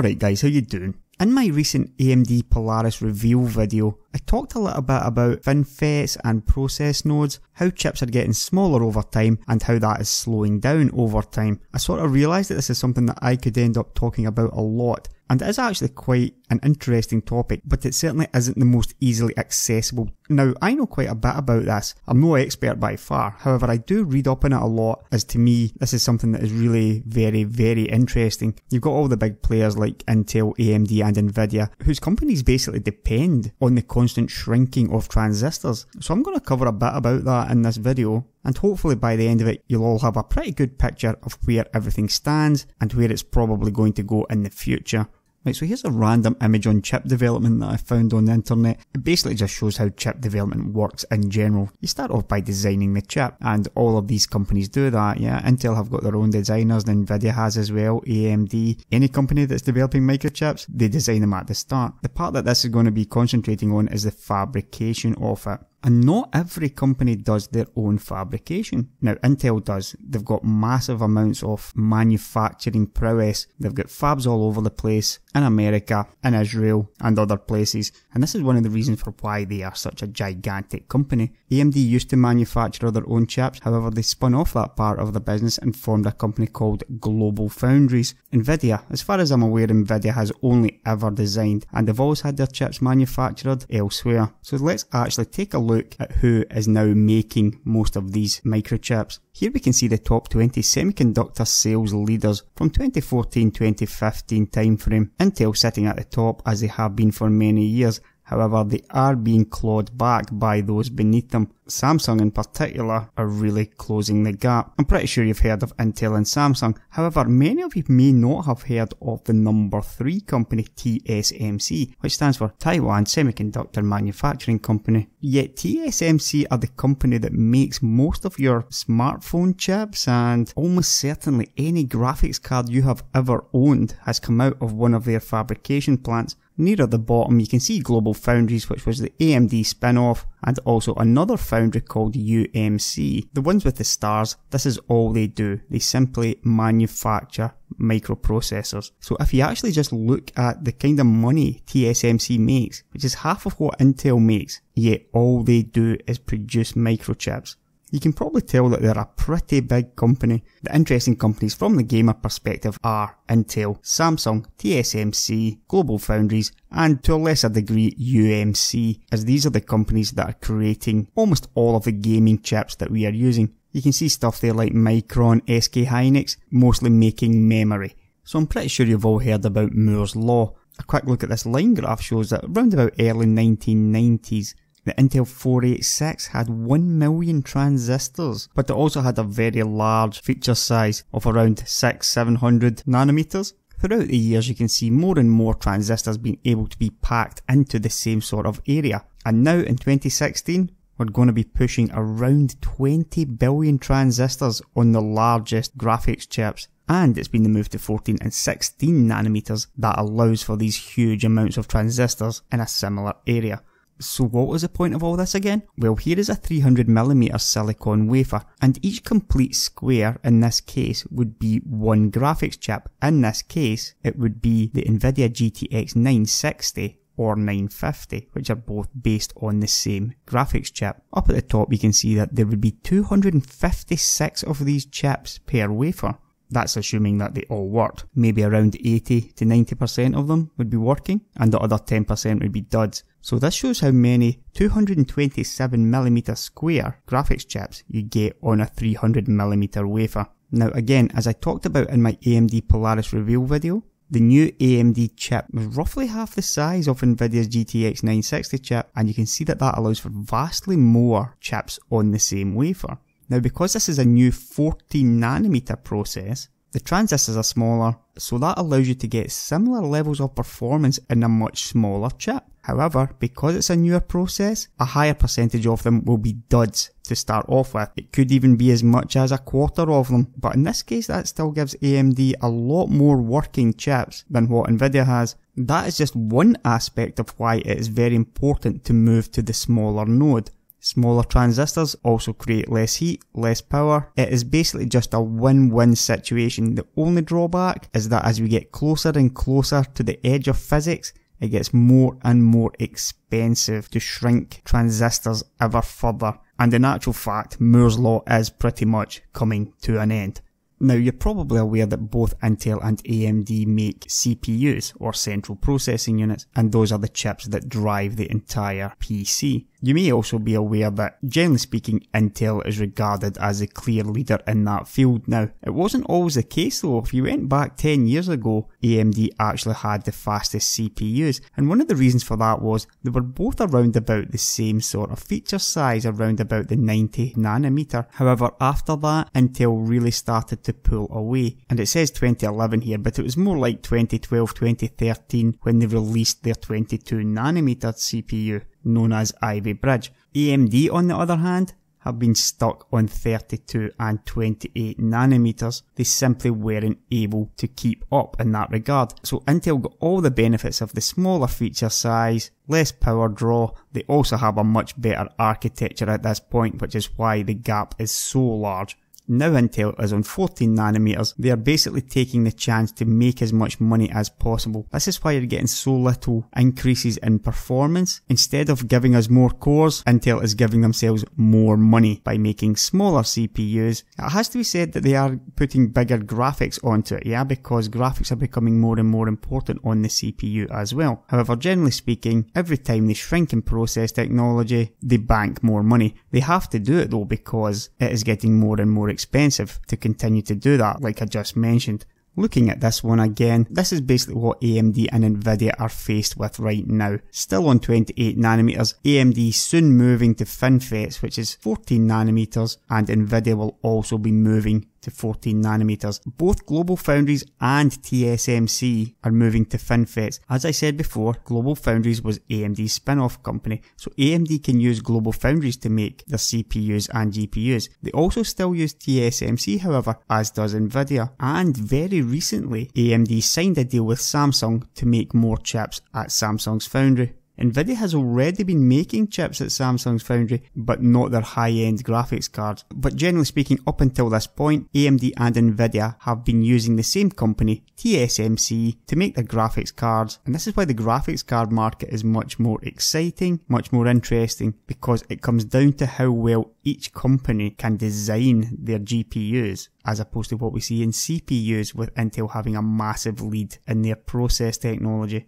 Alright guys, how you doing? In my recent AMD Polaris reveal video, I talked a little bit about FinFETs and process nodes, how chips are getting smaller over time and how that is slowing down over time. I sort of realised that this is something that I could end up talking about a lot, and it is actually quite an interesting topic, but it certainly isn't the most easily accessible. Now, I know quite a bit about this. I'm no expert by far, however I do read up on it a lot, as to me this is something that is really very, very interesting. You've got all the big players like Intel, AMD and Nvidia, whose companies basically depend on the constant shrinking of transistors. So I'm going to cover a bit about that in this video, and hopefully by the end of it you'll all have a pretty good picture of where everything stands and where it's probably going to go in the future. Right, so here's a random image on chip development that I found on the internet. It basically just shows how chip development works in general. You start off by designing the chip, and all of these companies do that, yeah. Intel have got their own designers, and Nvidia has as well, AMD. Any company that's developing microchips, they design them at the start. The part that this is going to be concentrating on is the fabrication of it. And not every company does their own fabrication. Now Intel does. They've got massive amounts of manufacturing prowess. They've got fabs all over the place, in America, in Israel and other places. And this is one of the reasons for why they are such a gigantic company. AMD used to manufacture their own chips, however they spun off that part of the business and formed a company called Global Foundries. Nvidia, as far as I'm aware, Nvidia has only ever designed, and they've always had their chips manufactured elsewhere. So let's actually take a look at who is now making most of these microchips. Here we can see the top 20 semiconductor sales leaders from 2014-2015 timeframe. Intel sitting at the top as they have been for many years, however they are being clawed back by those beneath them. Samsung in particular are really closing the gap. I'm pretty sure you've heard of Intel and Samsung, however many of you may not have heard of the number 3 company TSMC, which stands for Taiwan Semiconductor Manufacturing Company. Yet TSMC are the company that makes most of your smartphone chips, and almost certainly any graphics card you have ever owned has come out of one of their fabrication plants. Nearer the bottom you can see Global Foundries, which was the AMD spin-off, and also another foundry called UMC. The ones with the stars, this is all they do. They simply manufacture microprocessors. So if you actually just look at the kind of money TSMC makes, which is half of what Intel makes, yet all they do is produce microchips. You can probably tell that they're a pretty big company. The interesting companies from the gamer perspective are Intel, Samsung, TSMC, Global Foundries, and to a lesser degree UMC, as these are the companies that are creating almost all of the gaming chips that we are using. You can see stuff there like Micron, SK Hynix, mostly making memory. So I'm pretty sure you've all heard about Moore's Law. A quick look at this line graph shows that around about early 1990s, the Intel 486 had 1 million transistors, but it also had a very large feature size of around 600-700 nanometers. Throughout the years you can see more and more transistors being able to be packed into the same sort of area, and now in 2016 we're going to be pushing around 20 billion transistors on the largest graphics chips. And it's been the move to 14 and 16 nanometers that allows for these huge amounts of transistors in a similar area. So what was the point of all this again? Well, here is a 300mm silicon wafer, and each complete square in this case would be one graphics chip. In this case, it would be the Nvidia GTX 960 or 950, which are both based on the same graphics chip. Up at the top you can see that there would be 256 of these chips per wafer. That's assuming that they all worked. Maybe around 80 to 90% of them would be working, and the other 10% would be duds. So this shows how many 227mm square graphics chips you get on a 300mm wafer. Now again, as I talked about in my AMD Polaris reveal video, the new AMD chip was roughly half the size of Nvidia's GTX 960 chip, and you can see that that allows for vastly more chips on the same wafer. Now because this is a new 14nm process, the transistors are smaller, so that allows you to get similar levels of performance in a much smaller chip. However, because it's a newer process, a higher percentage of them will be duds to start off with. It could even be as much as a quarter of them, but in this case that still gives AMD a lot more working chips than what Nvidia has. That is just one aspect of why it is very important to move to the smaller node. Smaller transistors also create less heat, less power. It is basically just a win-win situation. The only drawback is that as we get closer and closer to the edge of physics, it gets more and more expensive to shrink transistors ever further. And in actual fact, Moore's law is pretty much coming to an end. Now, you're probably aware that both Intel and AMD make CPUs, or central processing units, and those are the chips that drive the entire PC. You may also be aware that, generally speaking, Intel is regarded as a clear leader in that field now. It wasn't always the case though. If you went back 10 years ago, AMD actually had the fastest CPUs, and one of the reasons for that was they were both around about the same sort of feature size, around about the 90nm. However, after that, Intel really started to pull away, and it says 2011 here, but it was more like 2012, 2013 when they released their 22nm CPU known as Ivy Bridge. AMD, on the other hand, have been stuck on 32 and 28 nanometers. They simply weren't able to keep up in that regard. So Intel got all the benefits of the smaller feature size, less power draw. They also have a much better architecture at this point, which is why the gap is so large. Now Intel is on 14nm, they are basically taking the chance to make as much money as possible. This is why you're getting so little increases in performance. Instead of giving us more cores, Intel is giving themselves more money by making smaller CPUs. It has to be said that they are putting bigger graphics onto it, yeah, because graphics are becoming more and more important on the CPU as well. However, generally speaking, every time they shrink in process technology, they bank more money. They have to do it though, because it is getting more and more expensive to continue to do that, like I just mentioned. Looking at this one again, this is basically what AMD and Nvidia are faced with right now. Still on 28nm, AMD soon moving to FinFETs, which is 14nm, and Nvidia will also be moving to 14nm. Both Global Foundries and TSMC are moving to FinFETs. As I said before, Global Foundries was AMD's spin-off company, so AMD can use Global Foundries to make their CPUs and GPUs. They also still use TSMC, however, as does Nvidia. And very recently, AMD signed a deal with Samsung to make more chips at Samsung's foundry. Nvidia has already been making chips at Samsung's foundry, but not their high-end graphics cards. But generally speaking, up until this point, AMD and Nvidia have been using the same company, TSMC, to make their graphics cards. And this is why the graphics card market is much more exciting, much more interesting, because it comes down to how well each company can design their GPUs, as opposed to what we see in CPUs, with Intel having a massive lead in their process technology.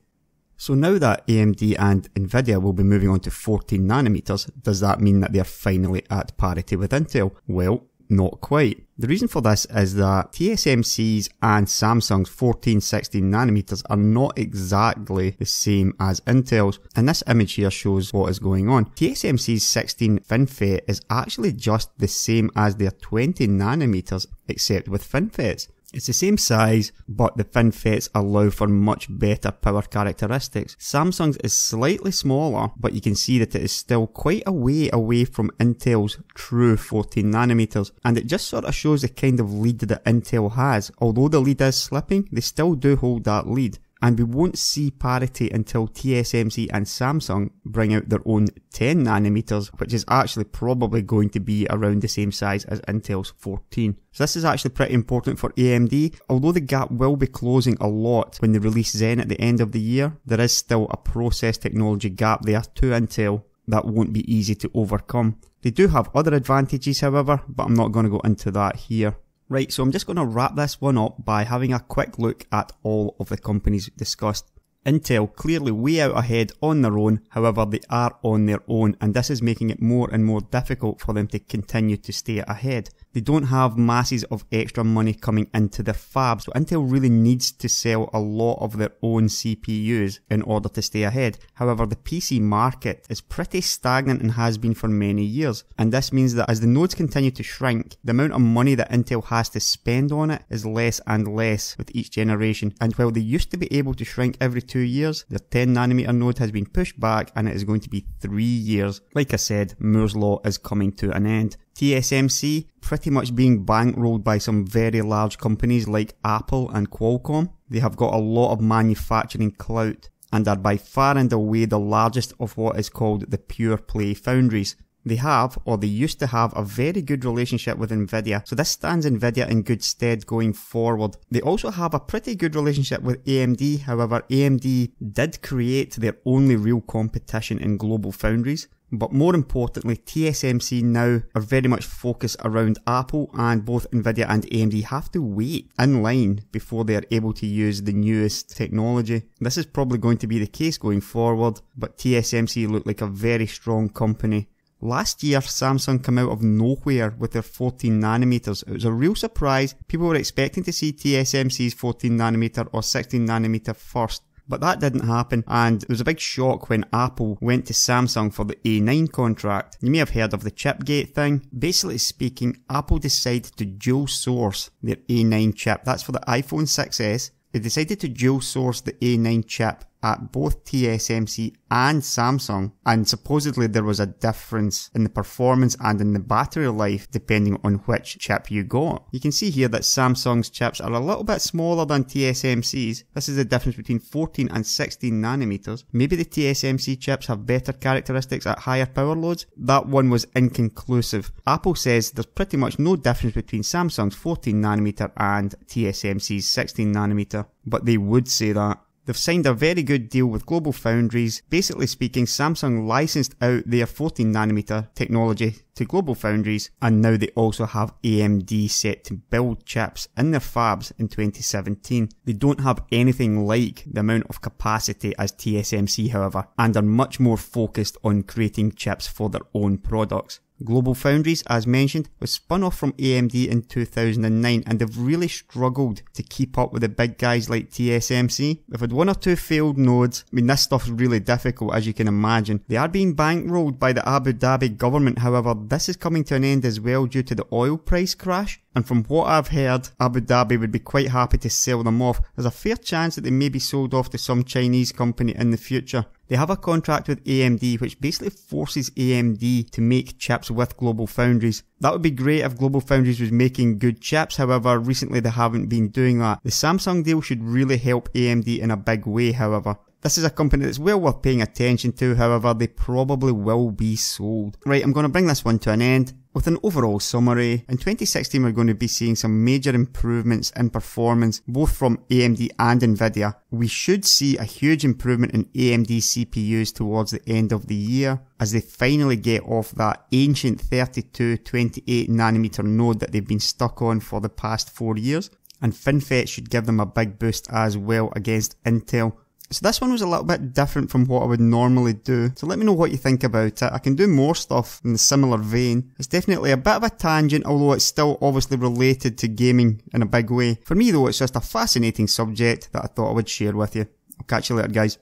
So now that AMD and Nvidia will be moving on to 14nm, does that mean that they are finally at parity with Intel? Well, not quite. The reason for this is that TSMC's and Samsung's 14-16nm are not exactly the same as Intel's, and this image here shows what is going on. TSMC's 16 FinFET is actually just the same as their 20nm, except with FinFETs. It's the same size, but the FinFETs allow for much better power characteristics. Samsung's is slightly smaller, but you can see that it is still quite a way away from Intel's true 14nm, and it just sort of shows the kind of lead that Intel has. Although the lead is slipping, they still do hold that lead. And we won't see parity until TSMC and Samsung bring out their own 10nm, which is actually probably going to be around the same size as Intel's 14. So this is actually pretty important for AMD. Although the gap will be closing a lot when they release Zen at the end of the year, there is still a process technology gap there to Intel that won't be easy to overcome. They do have other advantages, however, but I'm not going to go into that here. Right, so I'm just going to wrap this one up by having a quick look at all of the companies discussed. Intel clearly way out ahead on their own, however they are on their own, and this is making it more and more difficult for them to continue to stay ahead. They don't have masses of extra money coming into their fabs, so Intel really needs to sell a lot of their own CPUs in order to stay ahead. However, the PC market is pretty stagnant and has been for many years, and this means that as the nodes continue to shrink, the amount of money that Intel has to spend on it is less and less with each generation. And while they used to be able to shrink every 2 years, their 10nm node has been pushed back and it is going to be 3 years. Like I said, Moore's law is coming to an end. TSMC pretty much being bankrolled by some very large companies like Apple and Qualcomm. They have got a lot of manufacturing clout and are by far and away the largest of what is called the pure play foundries. They have, or they used to have, a very good relationship with Nvidia, so this stands Nvidia in good stead going forward. They also have a pretty good relationship with AMD, however AMD did create their only real competition in Global Foundries. But more importantly, TSMC now are very much focused around Apple, and both Nvidia and AMD have to wait in line before they are able to use the newest technology. This is probably going to be the case going forward, but TSMC looked like a very strong company. Last year, Samsung came out of nowhere with their 14nm. It was a real surprise. People were expecting to see TSMC's 14nm or 16nm first, but that didn't happen, and it was a big shock when Apple went to Samsung for the A9 contract. You may have heard of the chipgate thing. Basically speaking, Apple decided to dual source their A9 chip. That's for the iPhone 6s. They decided to dual source the A9 chip at both TSMC and Samsung, and supposedly there was a difference in the performance and in the battery life depending on which chip you got. You can see here that Samsung's chips are a little bit smaller than TSMC's. This is the difference between 14 and 16nm. Maybe the TSMC chips have better characteristics at higher power loads. That one was inconclusive. Apple says there's pretty much no difference between Samsung's 14nm and TSMC's 16nm, but they would say that. They've signed a very good deal with Global Foundries. Basically speaking, Samsung licensed out their 14nm technology to Global Foundries, and now they also have AMD set to build chips in their fabs in 2017. They don't have anything like the amount of capacity as TSMC, however, and are much more focused on creating chips for their own products. Global Foundries, as mentioned, was spun off from AMD in 2009, and they've really struggled to keep up with the big guys like TSMC. They've had one or two failed nodes. I mean, this stuff's really difficult, as you can imagine. They are being bankrolled by the Abu Dhabi government, however, this is coming to an end as well due to the oil price crash. And from what I've heard, Abu Dhabi would be quite happy to sell them off. There's a fair chance that they may be sold off to some Chinese company in the future. They have a contract with AMD which basically forces AMD to make chips with Global Foundries. That would be great if Global Foundries was making good chips, however recently they haven't been doing that. The Samsung deal should really help AMD in a big way, however. This is a company that's well worth paying attention to, however they probably will be sold. Right, I'm going to bring this one to an end with an overall summary. In 2016 we're going to be seeing some major improvements in performance both from AMD and Nvidia. We should see a huge improvement in AMD CPUs towards the end of the year as they finally get off that ancient 32-28nm node that they've been stuck on for the past 4 years, and FinFETs should give them a big boost as well against Intel. So this one was a little bit different from what I would normally do, so let me know what you think about it. I can do more stuff in a similar vein. It's definitely a bit of a tangent, although it's still obviously related to gaming in a big way. For me though, it's just a fascinating subject that I thought I would share with you. I'll catch you later, guys.